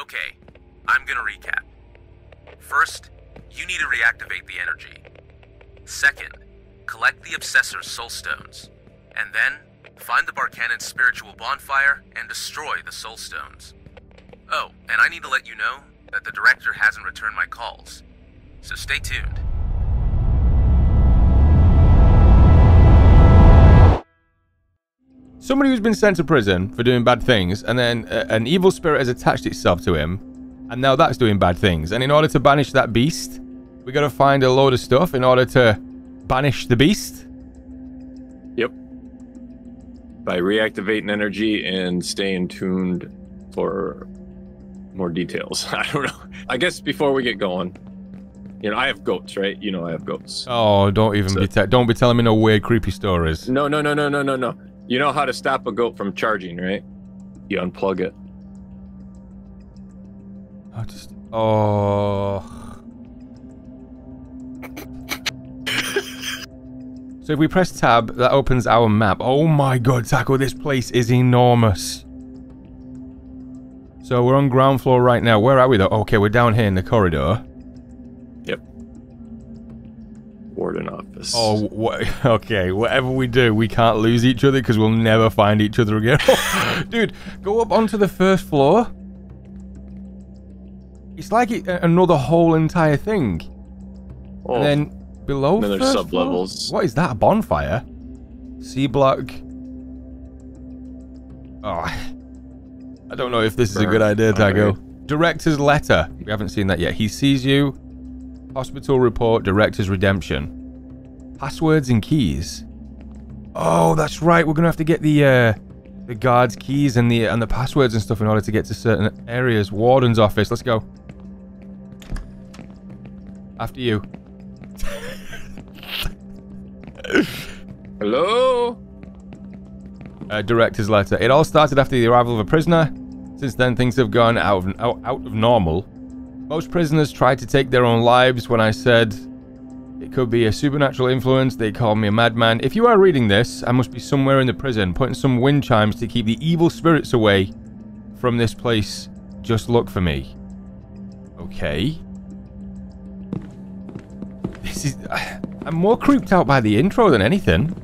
Okay, I'm gonna recap. First, you need to reactivate the energy. Second, collect the Obsessor's Soul Stones. And then, find the Barkanon's spiritual bonfire and destroy the Soul Stones. Oh, and I need to let you know that the director hasn't returned my calls, so stay tuned. Somebody who's been sent to prison for doing bad things, and then an evil spirit has attached itself to him, and now that's doing bad things. And in order to banish that beast, we gotta find a load of stuff in order to banish the beast. Yep. By reactivating energy and staying tuned for more details. I don't know. I guess before we get going, you know, I have goats, right? You know I have goats. Oh, don't even don't be telling me no weird creepy stories. No, no, no, no, no, no, no. You know how to stop a goat from charging, right? You unplug it. I just... Oh... So if we press tab, that opens our map. Oh my god, Taco, this place is enormous. So we're on ground floor right now. Where are we though? Okay, we're down here in the corridor. Yep. Warden office. Oh, okay. Whatever we do, we can't lose each other because we'll never find each other again. Dude, go up onto the first floor. It's like another whole entire thing. Oh. And then... Below and then there's sub-levels. What is that? A bonfire? C block. Oh. I don't know if this is a good idea, Taco. Right. Director's letter. We haven't seen that yet. He sees you. Hospital report. Director's redemption. Passwords and keys. Oh, that's right. We're gonna have to get the guards' keys and the passwords and stuff in order to get to certain areas. Warden's office. Let's go. After you. Hello? Director's letter. It all started after the arrival of a prisoner. Since then, things have gone out of normal. Most prisoners tried to take their own lives. When I said it could be a supernatural influence, they called me a madman. If you are reading this, I must be somewhere in the prison, putting some wind chimes to keep the evil spirits away from this place. Just look for me. Okay. This is... I'm more creeped out by the intro than anything.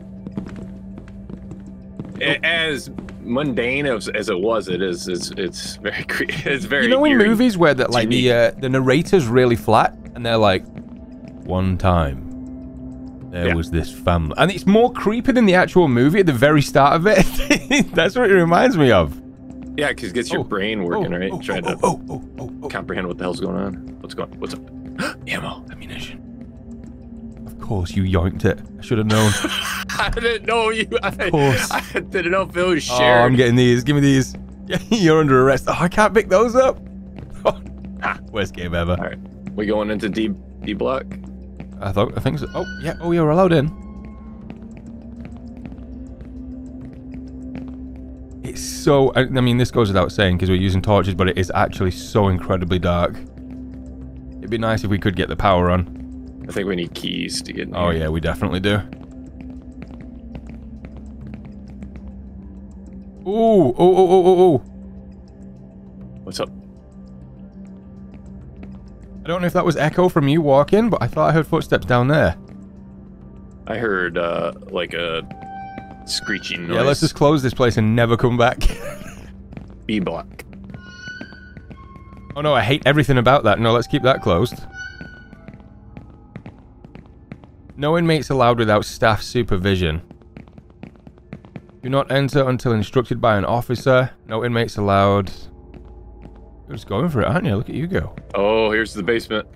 As mundane as it was, it's very creepy. It's very. You know, in movies where that like the narrator's really flat and they're like, one time there was this family, and it's more creepy than the actual movie at the very start of it. That's what it reminds me of. Yeah, because it gets your brain working, right? Trying to comprehend what the hell's going on. What's going? What's up? Ammo, ammunition. Of course you yoinked it. I should have known. I didn't know you. I didn't know if it was shared. Oh, I'm getting these. Give me these. You're under arrest. Oh, I can't pick those up. Oh, worst game ever. All right, we going into D block? I think so. Oh yeah. Oh, you're allowed in. It's so. I mean, this goes without saying because we're using torches, but it is actually so incredibly dark. It'd be nice if we could get the power on. I think we need keys to get in. Oh yeah, we definitely do. Ooh, oh. What's up? I don't know if that was echo from you walking, but I thought I heard footsteps down there. I heard like a screeching noise. Yeah, let's just close this place and never come back. B block. Oh no, I hate everything about that. No, let's keep that closed. No inmates allowed without staff supervision. Do not enter until instructed by an officer. No inmates allowed. You're just going for it, aren't you? Look at you go. Oh, here's the basement.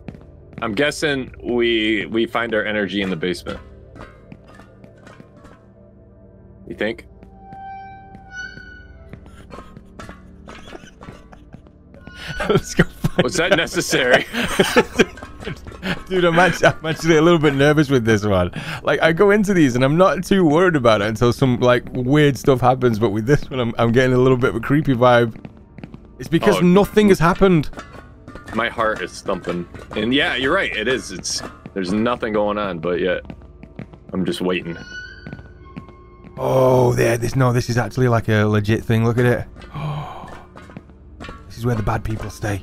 I'm guessing we find our energy in the basement. You think? Let's go. Was that necessary? Dude, I'm actually a little bit nervous with this one. Like, I go into these and I'm not too worried about it until some, like, weird stuff happens. But with this one, I'm getting a little bit of a creepy vibe. It's because nothing has happened. My heart is thumping. And yeah, you're right. It is. There's nothing going on, but yet I'm just waiting. Oh, there. This is actually like a legit thing. Look at it. Oh. This is where the bad people stay.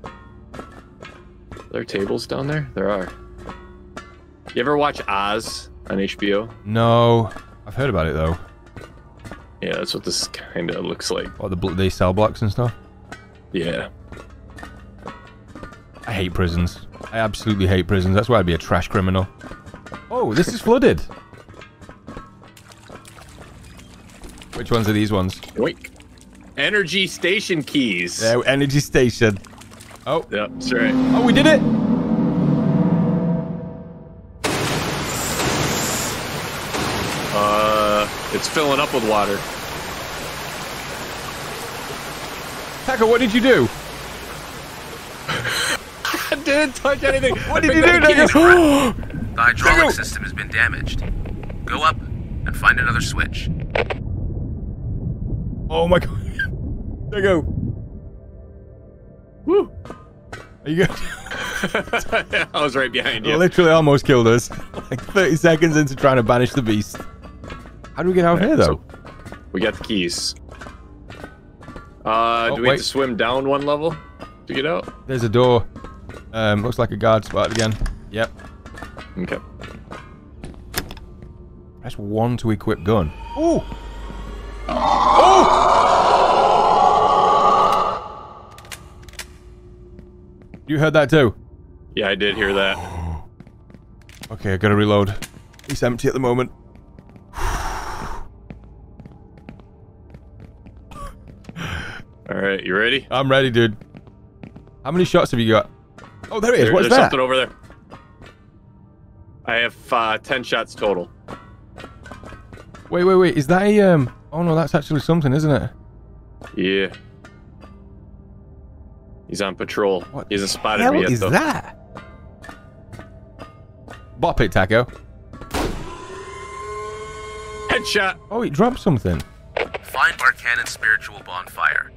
Are there tables down there? There are. You ever watch Oz on HBO? No. I've heard about it, though. Yeah, that's what this kind of looks like. Oh, they sell blocks and stuff? Yeah. I hate prisons. I absolutely hate prisons. That's why I'd be a trash criminal. Oh, this is flooded. Which ones are these ones? Wait. Energy station keys. Yeah, energy station. Oh. Yep, that's right. Oh, we did it. It's filling up with water. Taco, what did you do? I didn't touch anything. What did you do, Taco? The hydraulic system has been damaged. Go up and find another switch. Oh my god. There you go. Woo. Are you good? I was right behind you. Literally almost killed us. Like 30 seconds into trying to banish the beast. How do we get out here, though? So we got the keys. Do we have to swim down one level to get out? There's a door. Looks like a guard spot again. Yep. Okay. Press 1 to equip gun. Ooh! Oh! You heard that, too? Yeah, I did hear that. Okay, I gotta reload. It's empty at the moment. Alright, you ready? I'm ready, dude. How many shots have you got? Oh, there it is. What's that? There's something over there. I have 10 shots total. Wait, wait, wait. Is that a... Oh, no, that's actually something, isn't it? Yeah. He's on patrol. What he hasn't spotted me yet, though. What is that? Bop it, Taco. Headshot. Oh, he dropped something. Find Barkanon's spiritual bonfire.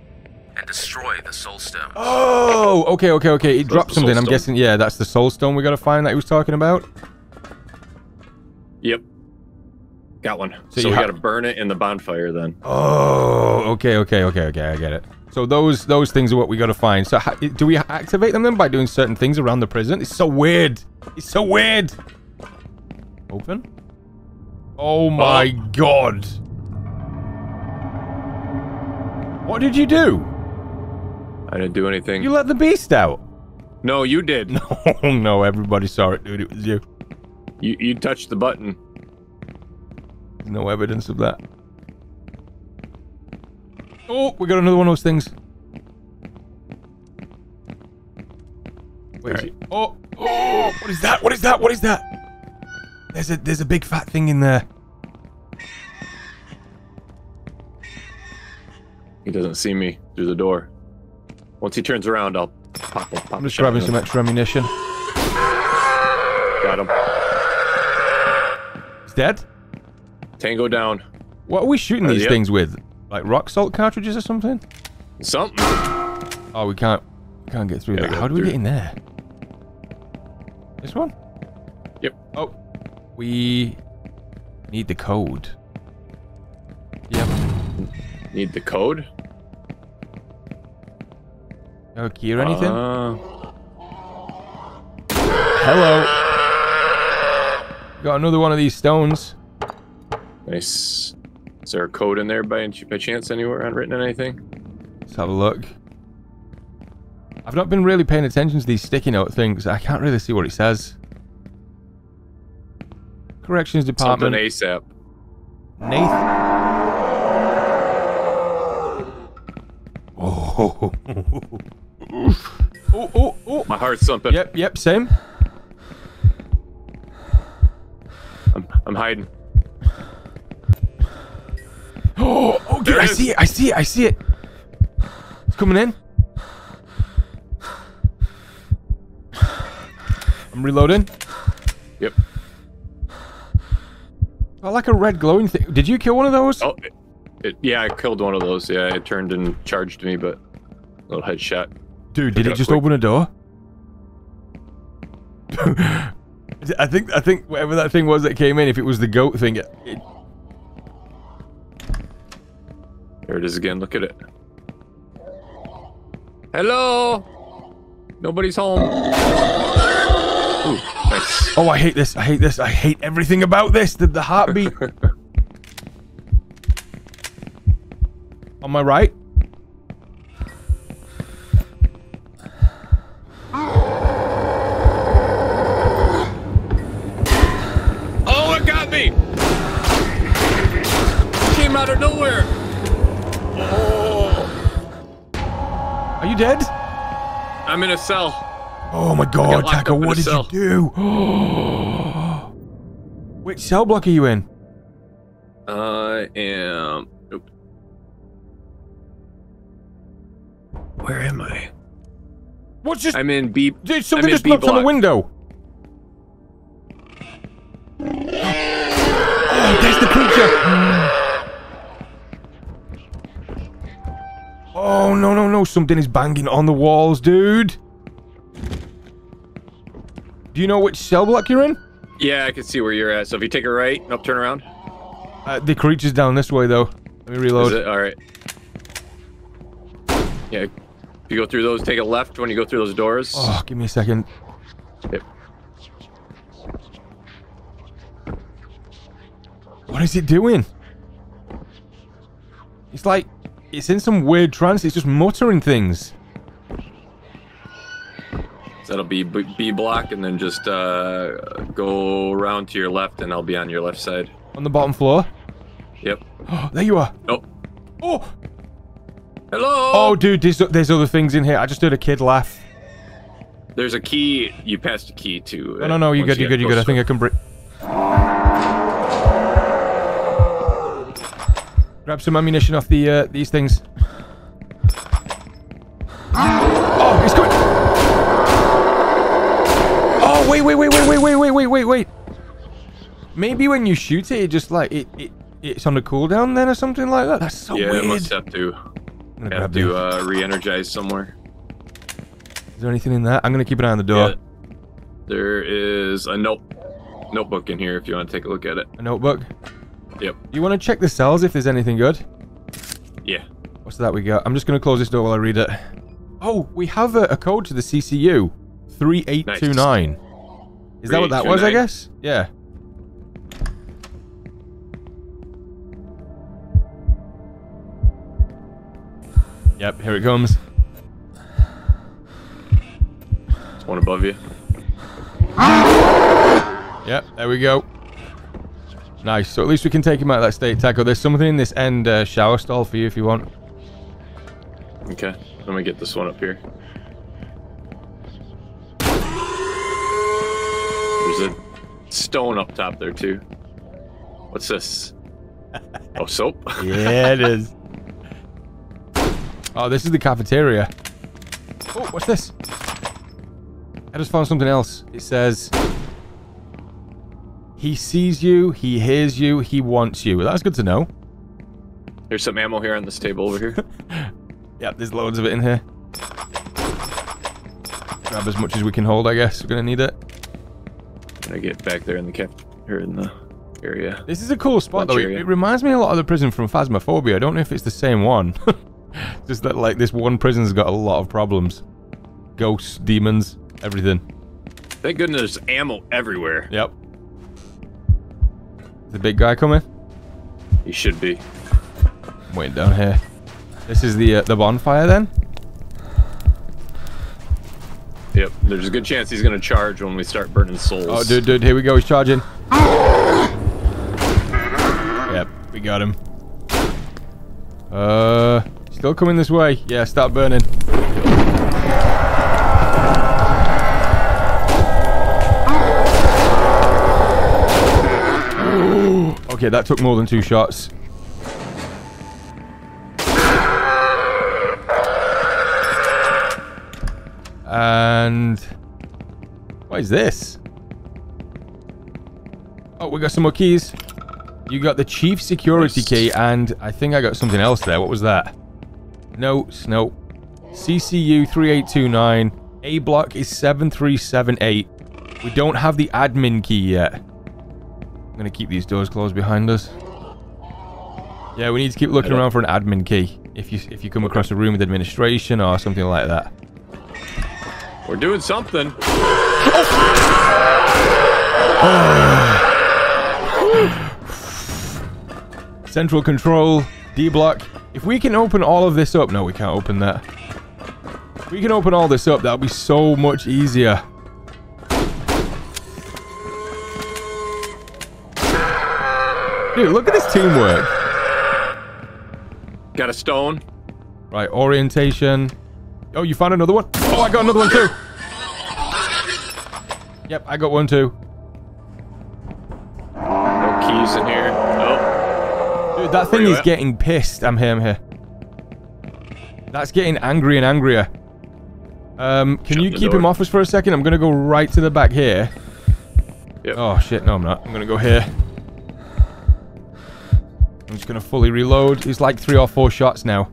And destroy the soul stone. Oh, okay, okay, okay. He dropped something. I'm guessing, yeah, that's the soul stone we gotta find that he was talking about. Yep. Got one. So we gotta burn it in the bonfire then. Oh, okay, okay, okay, okay. I get it. So those things are what we gotta find. So do we activate them then by doing certain things around the prison? It's so weird. It's so weird. Open. Oh my god. What did you do? I didn't do anything. You let the beast out. No, you did. No, no, everybody saw it, dude. It was you. You touched the button. No evidence of that. Oh, we got another one of those things. Wait, right. Oh, oh, what is that? What is that? What is that? There's a big fat thing in there. He doesn't see me through the door. Once he turns around, I'll pop him. I'm just grabbing some extra ammunition. Got him. He's dead? Tango down. What are we shooting these things with? Like rock salt cartridges or something? Something. Oh, we can't get through that. How do we get in there? This one? Yep. Oh. We need the code. Yep. Need the code? No key or anything? Hello. Got another one of these stones. Nice. Is there a code in there by chance anywhere unwritten on anything? Let's have a look. I've not been really paying attention to these sticky note things. I can't really see what it says. Corrections department. Something ASAP. Nathan. Oh. Oh, oh, oh. My heart's thumping. Yep, yep, same. I'm hiding. Oh, oh, dude, I see it, I see it, I see it. It's coming in. I'm reloading. Yep. I like a red glowing thing. Did you kill one of those? Oh, yeah, I killed one of those. Yeah, it turned and charged me, but a little headshot. Dude, did it just open a door? I think whatever that thing was that came in, if it was the goat thing, it... There it is again. Look at it. Hello? Nobody's home. Ooh, nice. Oh, I hate this. I hate this. I hate everything about this. The heartbeat. On my right. Oh, it got me. It came out of nowhere. Oh. Are you dead? I'm in a cell. Oh my god, Taka, what did you do? Which cell block are you in? I am... Nope. Where am I? What's just... I'm in B... Dude, something just popped on the window. Oh, there's the creature. Oh, no, no, no. Something is banging on the walls, dude. Do you know which cell block you're in? Yeah, I can see where you're at. So if you take a right, nope, turn around. The creature's down this way, though. Let me reload. All right. Yeah, if you go through those, take a left when you go through those doors. Oh, give me a second. Yep. What is it doing? It's like, it's in some weird trance. It's just muttering things. That'll be B block, and then just go around to your left, and I'll be on your left side. On the bottom floor? Yep. Oh, there you are. Nope. Oh! Hello! Oh, dude, there's other things in here. I just heard a kid laugh. There's a key. You passed a key to... No, no, no, you're good, you're good, you're good. I think I can bring... Grab some ammunition off the these things. Oh, it's coming! Wait, wait, wait, wait, wait, wait, wait, wait, wait, wait. Maybe when you shoot it, it just like it's on the cooldown then or something like that. That's so weird. Yeah, it must have to re-energize somewhere. Is there anything in that? I'm gonna keep an eye on the door. Yeah. There is a notebook in here if you want to take a look at it. A notebook? Yep. You want to check the cells if there's anything good? Yeah. What's that we got? I'm just gonna close this door while I read it. Oh, we have a code to the CCU. 3829. Nice. Is that what that was, I guess? Yeah. Yep, here it comes. There's one above you. Yep, there we go. Nice, so at least we can take him out of that state, Taco. There's something in this end shower stall for you if you want. Okay, let me get this one up here. There's a stone up top there, too. What's this? Oh, soap? Yeah, it is. Oh, this is the cafeteria. Oh, what's this? I just found something else. It says, he sees you, he hears you, he wants you. Well, that's good to know. There's some ammo here on this table over here. Yep, there's loads of it in here. Grab as much as we can hold, I guess. We're going to need it. I get back there in the area. This is a cool spot though. It reminds me a lot of the prison from Phasmophobia. I don't know if it's the same one. Just that like this one prison's got a lot of problems. Ghosts, demons, everything. Thank goodness there's ammo everywhere. Yep. Is the big guy coming? He should be. I'm waiting down here. This is the bonfire then? Yep, there's a good chance he's gonna charge when we start burning souls. Oh, dude, here we go, he's charging. Yep, we got him. Still coming this way. Yeah, start burning. Okay, that took more than 2 shots. And what is this? Oh, we got some more keys. You got the chief security key, and I think I got something else there. What was that? Notes, no. CCU 3829. A block is 7378. We don't have the admin key yet. I'm gonna keep these doors closed behind us. Yeah, we need to keep looking around for an admin key. if you come across a room with administration or something like that. We're doing something. Oh. Central control, D block. If we can open all of this up, no, we can't open that. If we can open all this up, that'll be so much easier. Dude, look at this teamwork. Got a stone. Right, orientation. Oh, you found another one? Oh, I got another one too. Yep, I got one too. No keys in here. Oh. Dude, that thing is getting pissed. I'm here. That's getting angry and angrier. Can you keep him off us for a second? I'm going to go right to the back here. Yep. Oh, shit. No, I'm not. I'm going to go here. I'm just going to fully reload. It's like 3 or 4 shots now.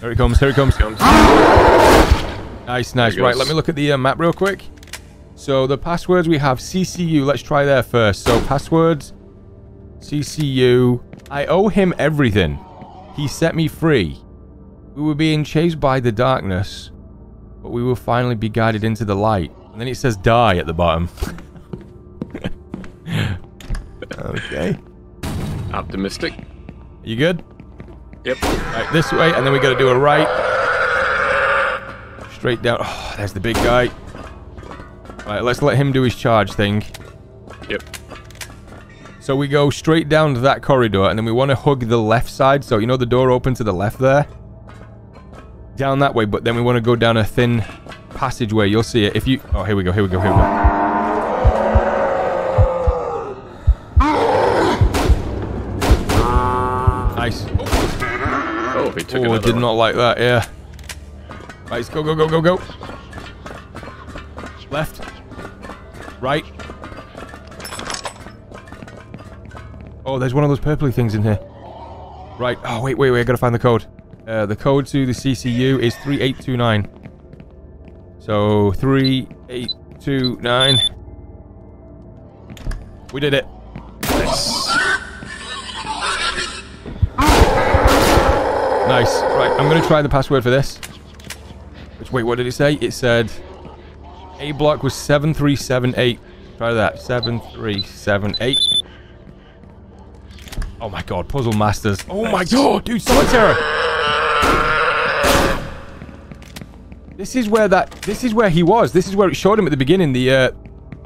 Here it comes, here it comes. Nice, nice. Right, let me look at the map real quick. So the passwords, we have CCU. Let's try there first. So passwords, CCU. I owe him everything. He set me free. We were being chased by the darkness, but we will finally be guided into the light. And then it says die at the bottom. Okay. Optimistic. You good? Yep. Right, this way, and then we got to do a right. Straight down. Oh, there's the big guy. Right, let's let him do his charge thing. Yep. So we go straight down to that corridor, and then we want to hug the left side. So, you know, the door open to the left there? Down that way, but then we want to go down a thin passageway. You'll see it. If you... Oh, here we go, here we go, here we go. Oh, he took another one. Not like that, yeah. Right, let's go, go, go, go, go. Left. Right. Oh, there's one of those purpley things in here. Right. Oh, wait, wait, wait. I gotta find the code. The code to the CCU is 3829. So, 3829. We did it. Nice. Nice. Right, I'm going to try the password for this. Which, wait, what did it say? It said A block was 7378. Try that. 7378. Oh my god, puzzle masters. Oh my god, dude, solitaire. This is where that he was. This is where it showed him at the beginning, the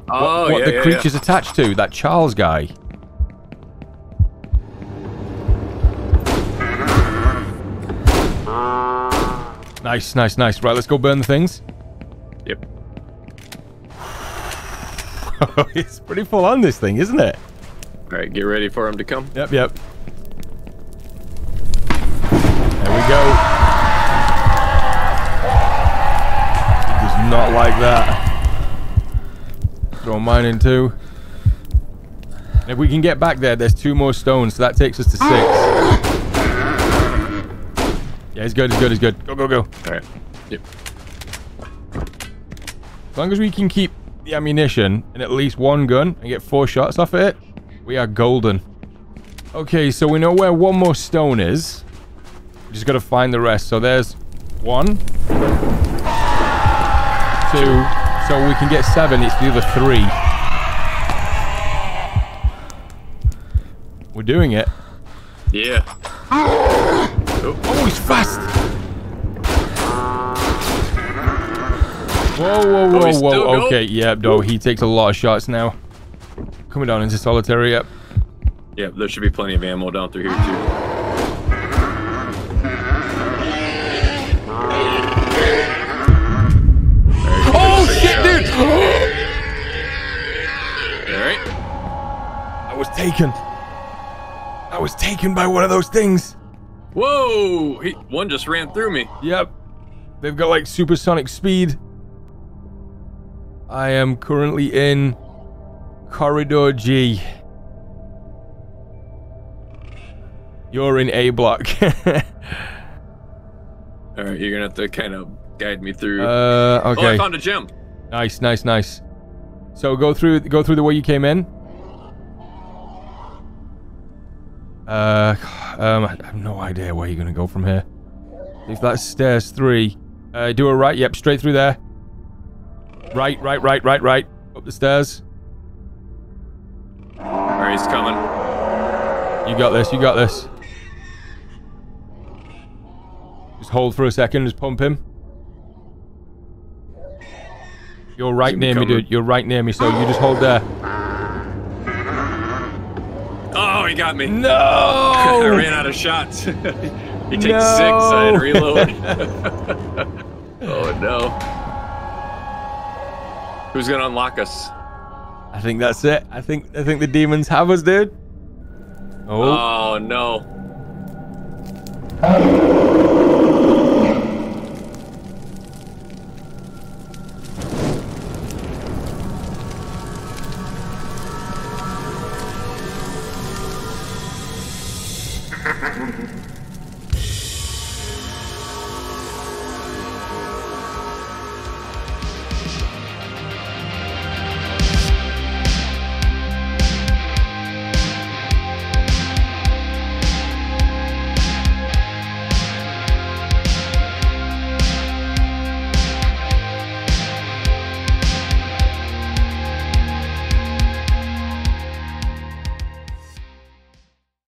what the creature's attached to, that Charles guy. Nice, nice, nice. Right, let's go burn the things. Yep. It's pretty full on, this thing, isn't it? Alright, get ready for him to come. Yep, yep. There we go. He does not like that. Throw mine in too. And if we can get back there, there's 2 more stones, so that takes us to 6. Yeah, he's good, he's good, he's good. Go, go, go. Alright. Yep. As long as we can keep the ammunition in at least 1 gun and get 4 shots off it, we are golden. Okay, so we know where 1 more stone is. We just got to find the rest. So there's 1, 2. So we can get 7. It's the other 3. We're doing it. Yeah. Oh, he's fast! Whoa, whoa, whoa, whoa. Okay, yep, no, he takes a lot of shots now. Coming down into solitary, yep. Yep, there should be plenty of ammo down through here, too. Oh, shit, dude! Alright. I was taken. I was taken by one of those things. Whoa! One just ran through me. Yep. They've got like supersonic speed. I am currently in Corridor G. You're in A block. Alright, you're gonna have to kind of guide me through. Okay. Oh, I found a gem. Nice, nice, nice. So go through the way you came in. I have no idea where you're going to go from here. If that's stairs 3, do a right, yep, straight through there. Right. Up the stairs. Alright, he's coming. You got this, you got this. Just hold for a second, just pump him. You're right near me, dude. You're right near me, so you just hold there. Oh, he got me. No! I ran out of shots. He takes 6, I had to reload. Oh, no. Who's going to unlock us? I think that's it. I think the demons have us, dude. Oh, no.